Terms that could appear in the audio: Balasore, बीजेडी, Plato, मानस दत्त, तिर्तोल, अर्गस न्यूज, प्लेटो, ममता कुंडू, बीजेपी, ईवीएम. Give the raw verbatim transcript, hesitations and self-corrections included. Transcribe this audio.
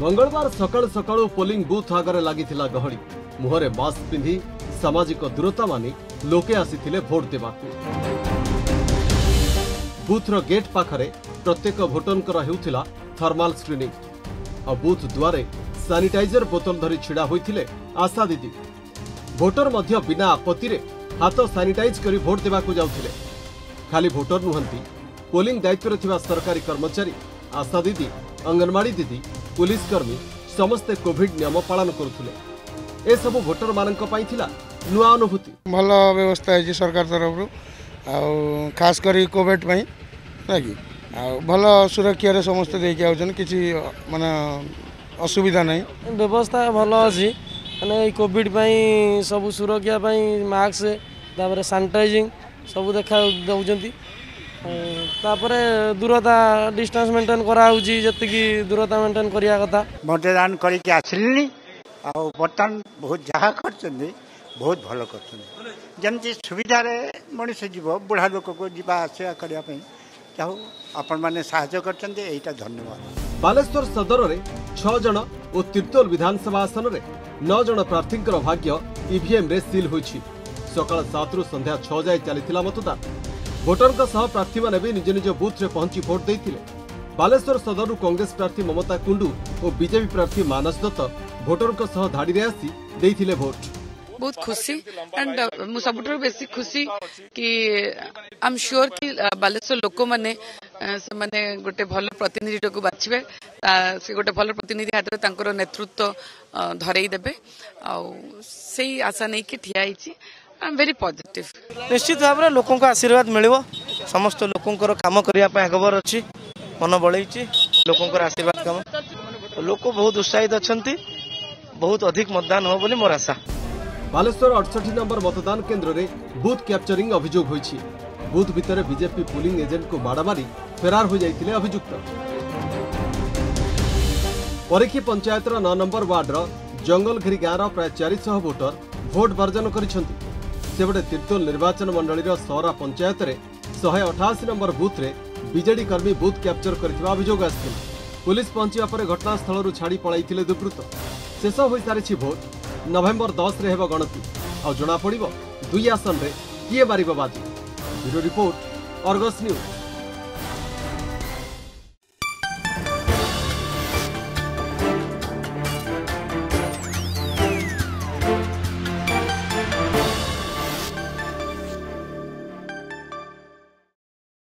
मंगलवार सकाल सकाल पोलिंग बूथ आगे लगी गहली मुहर मास्क पिंधि सामाजिक दूरता मानी लोके आसीथिले भोट देवाकू। बूथर गेट पाखरे प्रत्येक भोटन हेउथिला थर्माल स्क्रीनिंग और बूथ द्वारे सानिटाइजर बोतल धरी छिड़ा होइथिले आशा दीदी। भोटर मध्य बिना आपत्ति रे हाथ सानिटाइज करी भोट देवाकू जाउथिले। खाली भोटर नुहंती पोलिंग दायित्व थिबा सरकारी कर्मचारी आशा दीदी अंगनवाड़ी दीदी पुलिसकर्मी समस्ते कोविड नियम पालन करुले। ए सबु भोटर मानक पई थिला नुआ अनुभूति। भल व्यवस्था है सरकार तरफ आ खास करी कोविड पई नाकी आ भल सुरक्षा रे समस्त देके आउछन किछि माने असुविधा नै। व्यवस्था भल अछि माने कोविड पई सब सुरक्षा पई मास्क तापर सैनिटाइजिंग सब देखा दउजंती तापरे दूरता डिस्टेंस मेंटेन करा होउजी जति की दूरता मेंटेन करिया कथा। मतदान करी के आछिलनी आ बर्तन बहुत जहा करछनी बहुत भलो करछनी जेंति सुविधा रे मनुष्य जीव बुढ़ा लोक को जीवा आशा करिया पई चाहो आपण माने सहायता करछनते एटा धन्यवाद। बालेश्वर सदर रे छह जण ओ तिर्तोल विधानसभा आसन रे नौ जण प्रार्थी भाग्य ईवीएम रे सील होईछि। सकाळ सात रु संध्या छह जाय चलीथिला मतदान। भोटर प्रार्थी मैंने भी निज निज बूथ रे पहुंची भोट देते। बालेश्वर सदर कांग्रेस प्रार्थी ममता कुंडू और बीजेपी प्रार्थी मानस दत्त भोटर धाड़ी आसी देते भोट। बहुत खुशी एंड सब बेसी खुशी कि आई एम श्योर कि बालेश्वर लोक मैंने से गोटे भल प्रतिनिधि को बाछबे से गोटे भल प्रतिनिधि हाथ में नेतृत्व धरईदे आई आशा नहीं कि ठिया होती। वेरी पॉजिटिव निश्चित भाव में लोक आशीर्वाद मिल समस्त लोकंर कम करने खबर अच्छी मन बड़े लोकंर आशीर्वाद कम लोक बहुत उत्साहित अच्छा बहुत अधिक मतदान हो बोली मोर आशा। बालेश्वर अड़सठ नंबर मतदान केंद्र रे बूथ कैप्चरिंग अभियोग होइछि। बूथ भितर बीजेपी पोलिंग एजेंट को माड़मारी फेरार हो जाइतिले अभियुक्त। परिखी पंचायत नौ नंबर वार्डर जंगलघिरी गाँव प्राय चार सौ वोटर भोट वर्जन करिसथि। सेपटे तिर्तोल निर्वाचन मंडल सहरा पंचायत रे शहे अठाशी नंबर बूथ रे बीजेडी कर्मी बूथ कैप्चर करथिबा अभियोग आछिल। पुलिस पहुंचा पर घटनास्थल छाड़ी पलाइथिले दुर्बृत्त। शेष हो सारी भोट नवेम्बर दस रे हेबो गणति और जनापड़ब दुई आसन रे किए बारिबो बाजी। Bureau report, अर्गस न्यूज।